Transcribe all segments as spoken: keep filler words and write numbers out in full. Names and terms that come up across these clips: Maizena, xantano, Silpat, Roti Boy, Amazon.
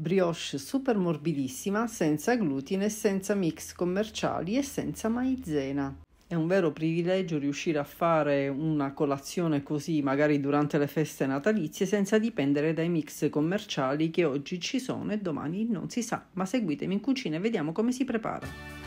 brioche super morbidissima, senza glutine, senza mix commerciali e senza maizena. È un vero privilegio riuscire a fare una colazione così, magari durante le feste natalizie, senza dipendere dai mix commerciali che oggi ci sono e domani non si sa. Ma seguitemi in cucina e vediamo come si prepara.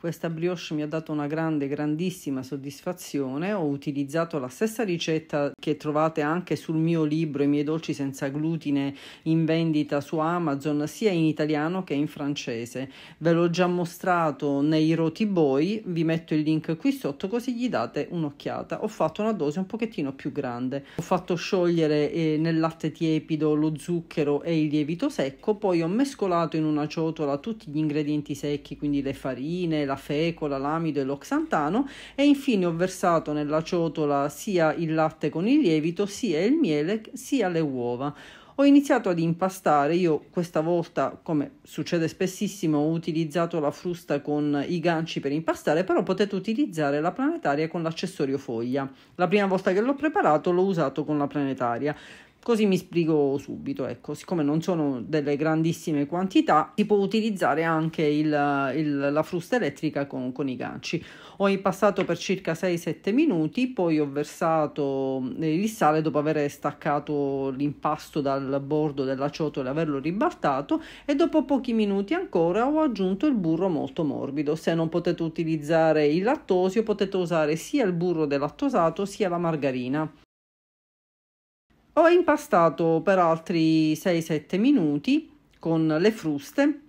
Questa brioche mi ha dato una grande, grandissima soddisfazione. Ho utilizzato la stessa ricetta che trovate anche sul mio libro I miei dolci senza glutine, in vendita su Amazon, sia in italiano che in francese. Ve l'ho già mostrato nei Roti Boy, vi metto il link qui sotto così gli date un'occhiata. Ho fatto una dose un pochettino più grande. Ho fatto sciogliere eh, nel latte tiepido lo zucchero e il lievito secco, poi ho mescolato in una ciotola tutti gli ingredienti secchi, quindi le farine, la fecola, l'amido e lo xantano, e infine ho versato nella ciotola sia il latte con il lievito, sia il miele, sia le uova. Ho iniziato ad impastare. Io questa volta, come succede spessissimo, ho utilizzato la frusta con i ganci per impastare, però potete utilizzare la planetaria con l'accessorio foglia. La prima volta che l'ho preparato l'ho usato con la planetaria. Così mi spiego subito, ecco, siccome non sono delle grandissime quantità, si può utilizzare anche il, il, la frusta elettrica con, con i ganci. Ho impastato per circa sei sette minuti, poi ho versato il sale dopo aver staccato l'impasto dal bordo della ciotola e averlo ribaltato, e dopo pochi minuti ancora ho aggiunto il burro molto morbido. Se non potete utilizzare il lattosio, potete usare sia il burro delattosato sia la margarina. Ho impastato per altri sei sette minuti con le fruste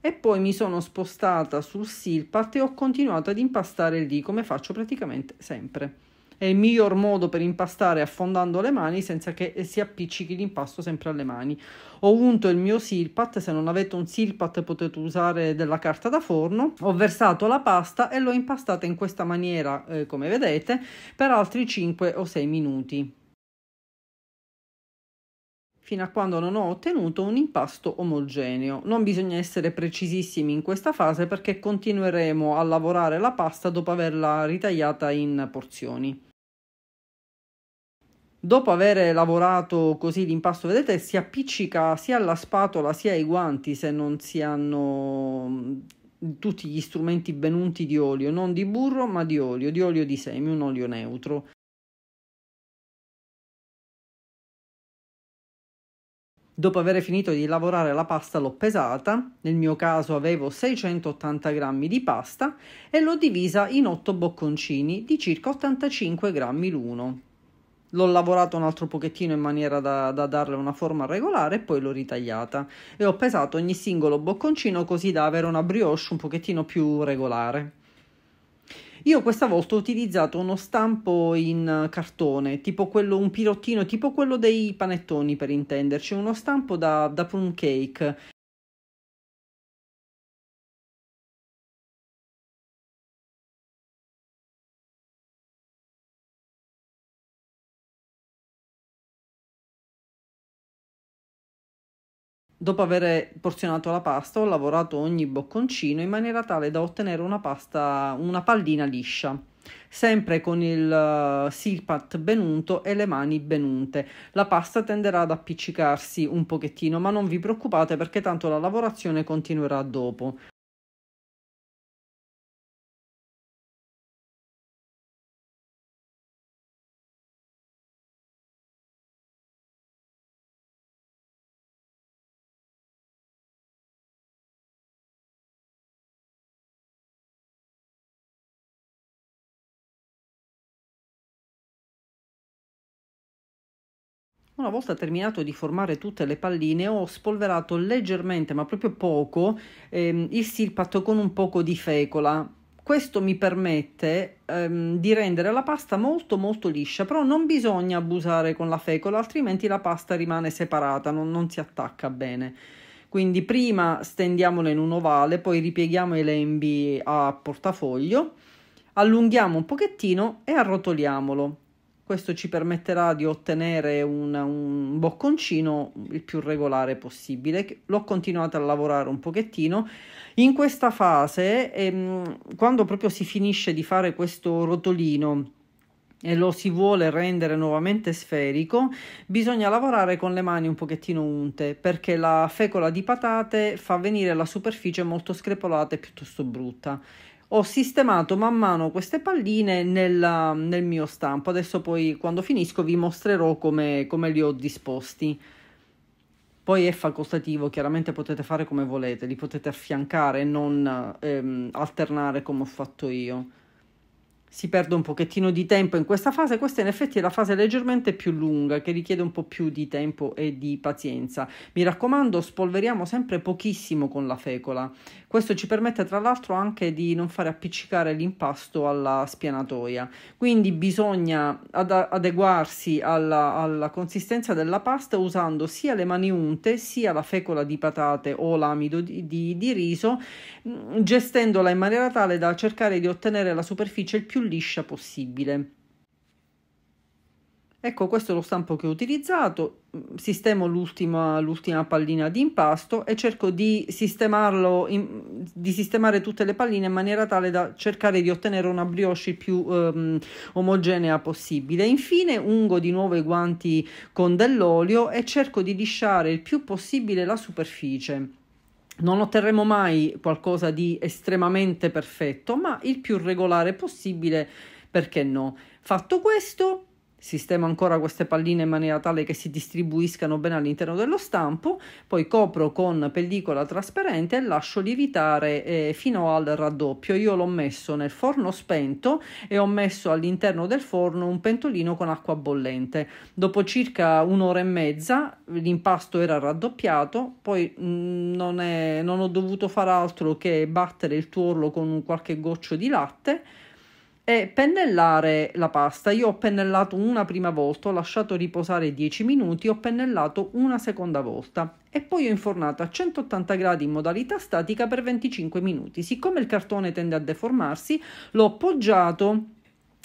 e poi mi sono spostata sul Silpat e ho continuato ad impastare lì, come faccio praticamente sempre. È il miglior modo per impastare affondando le mani senza che si appiccichi l'impasto sempre alle mani. Ho unto il mio Silpat, se non avete un Silpat potete usare della carta da forno. Ho versato la pasta e l'ho impastata in questa maniera, eh, come vedete, per altri cinque o sei minuti, fino a quando non ho ottenuto un impasto omogeneo. Non bisogna essere precisissimi in questa fase perché continueremo a lavorare la pasta dopo averla ritagliata in porzioni. Dopo aver lavorato così l'impasto, vedete, si appiccica sia alla spatola sia ai guanti se non si hanno tutti gli strumenti ben unti di olio, non di burro ma di olio, di olio di semi, un olio neutro. Dopo aver finito di lavorare la pasta l'ho pesata, nel mio caso avevo seicentottanta grammi di pasta, e l'ho divisa in otto bocconcini di circa ottantacinque grammi l'uno. L'ho lavorato un altro pochettino in maniera da, da darle una forma regolare e poi l'ho ritagliata. E ho pesato ogni singolo bocconcino così da avere una brioche un pochettino più regolare. Io questa volta ho utilizzato uno stampo in cartone, tipo quello, un pirottino, tipo quello dei panettoni per intenderci, uno stampo da, da plum cake. Dopo aver porzionato la pasta ho lavorato ogni bocconcino in maniera tale da ottenere una pasta, una pallina liscia, sempre con il Silpat ben unto e le mani ben unte. La pasta tenderà ad appiccicarsi un pochettino, ma non vi preoccupate perché tanto la lavorazione continuerà dopo. Una volta terminato di formare tutte le palline ho spolverato leggermente, ma proprio poco, ehm, il Silpat con un poco di fecola. Questo mi permette ehm, di rendere la pasta molto molto liscia, però non bisogna abusare con la fecola, altrimenti la pasta rimane separata, non, non si attacca bene. Quindi prima stendiamola in un ovale, poi ripieghiamo i lembi a portafoglio, allunghiamo un pochettino e arrotoliamolo. Questo ci permetterà di ottenere un, un bocconcino il più regolare possibile. L'ho continuato a lavorare un pochettino. In questa fase, ehm, quando proprio si finisce di fare questo rotolino e lo si vuole rendere nuovamente sferico, bisogna lavorare con le mani un pochettino unte, perché la fecola di patate fa venire la superficie molto screpolata e piuttosto brutta. Ho sistemato man mano queste palline nella, nel mio stampo. Adesso poi, quando finisco, vi mostrerò come, come li ho disposti. Poi è facoltativo, chiaramente potete fare come volete, li potete affiancare e non ehm, alternare come ho fatto io. Si perde un pochettino di tempo in questa fase. Questa in effetti è la fase leggermente più lunga, che richiede un po' più di tempo e di pazienza. Mi raccomando, spolveriamo sempre pochissimo con la fecola. Questo ci permette tra l'altro anche di non fare appiccicare l'impasto alla spianatoia, quindi bisogna ad adeguarsi alla, alla consistenza della pasta usando sia le mani unte sia la fecola di patate o l'amido di, di, di riso, gestendola in maniera tale da cercare di ottenere la superficie il più liscia possibile. Ecco, questo è lo stampo che ho utilizzato. Sistemo l'ultima l'ultima pallina di impasto e cerco di sistemarlo in, di sistemare tutte le palline in maniera tale da cercare di ottenere una brioche il più ehm, omogenea possibile. Infine ungo di nuovo i guanti con dell'olio e cerco di lisciare il più possibile la superficie. Non otterremo mai qualcosa di estremamente perfetto, ma il più regolare possibile, perché no? Fatto questo, sistemo ancora queste palline in maniera tale che si distribuiscano bene all'interno dello stampo, poi copro con pellicola trasparente e lascio lievitare eh, fino al raddoppio. Io l'ho messo nel forno spento e ho messo all'interno del forno un pentolino con acqua bollente. Dopo circa un'ora e mezza l'impasto era raddoppiato, poi mh, non, è, non ho dovuto far altro che battere il tuorlo con un qualche goccio di latte e pennellare la pasta. Io ho pennellato una prima volta, ho lasciato riposare dieci minuti, ho pennellato una seconda volta e poi ho infornato a centottanta gradi in modalità statica per venticinque minuti. Siccome il cartone tende a deformarsi, l'ho appoggiato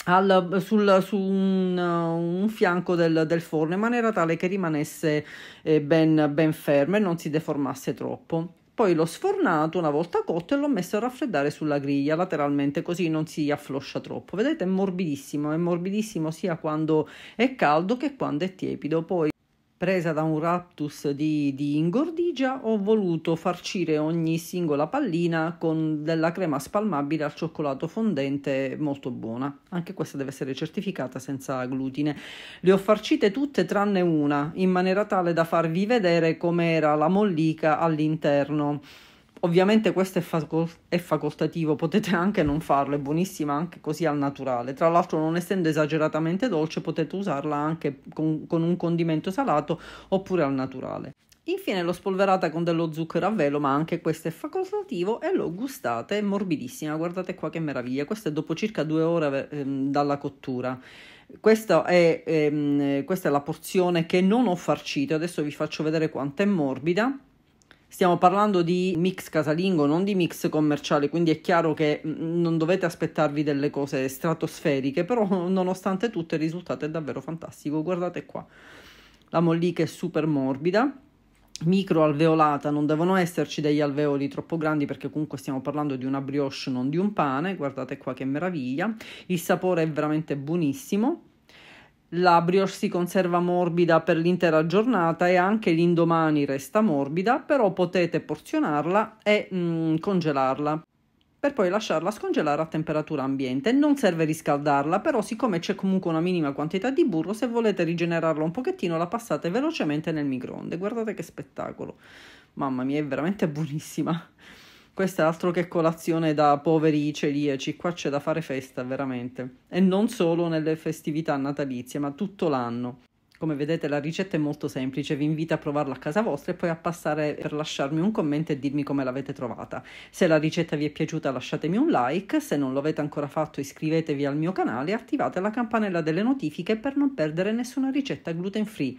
al, sul, su un, un fianco del, del forno in maniera tale che rimanesse eh, ben, ben fermo e non si deformasse troppo. Poi l'ho sfornato una volta cotto e l'ho messo a raffreddare sulla griglia lateralmente, così non si affloscia troppo. Vedete, è morbidissimo, è morbidissimo sia quando è caldo che quando è tiepido. Poi, presa da un raptus di, di ingordigia, ho voluto farcire ogni singola pallina con della crema spalmabile al cioccolato fondente, molto buona. Anche questa deve essere certificata senza glutine. Le ho farcite tutte tranne una, in maniera tale da farvi vedere com'era la mollica all'interno. Ovviamente questo è, facol- è facoltativo, potete anche non farlo, è buonissima anche così al naturale. Tra l'altro, non essendo esageratamente dolce, potete usarla anche con, con un condimento salato oppure al naturale. Infine l'ho spolverata con dello zucchero a velo, ma anche questo è facoltativo, e l'ho gustata, è morbidissima, guardate qua che meraviglia. Questo è dopo circa due ore ehm, dalla cottura. Questa è, ehm, questa è la porzione che non ho farcito, adesso vi faccio vedere quanto è morbida. Stiamo parlando di mix casalingo, non di mix commerciale, quindi è chiaro che non dovete aspettarvi delle cose stratosferiche, però nonostante tutto il risultato è davvero fantastico. Guardate qua, la mollica è super morbida, microalveolata, non devono esserci degli alveoli troppo grandi perché comunque stiamo parlando di una brioche, non di un pane. Guardate qua che meraviglia, il sapore è veramente buonissimo. La brioche si conserva morbida per l'intera giornata e anche l'indomani resta morbida, però potete porzionarla e mm, congelarla per poi lasciarla scongelare a temperatura ambiente. Non serve riscaldarla, però siccome c'è comunque una minima quantità di burro, se volete rigenerarla un pochettino la passate velocemente nel microonde. Guardate che spettacolo, mamma mia, è veramente buonissima. Questa è altro che colazione da poveri celiaci, qua c'è da fare festa veramente, e non solo nelle festività natalizie ma tutto l'anno. Come vedete la ricetta è molto semplice, vi invito a provarla a casa vostra e poi a passare per lasciarmi un commento e dirmi come l'avete trovata. Se la ricetta vi è piaciuta lasciatemi un like, se non l'avete ancora fatto iscrivetevi al mio canale e attivate la campanella delle notifiche per non perdere nessuna ricetta gluten free.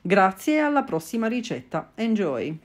Grazie e alla prossima ricetta, enjoy!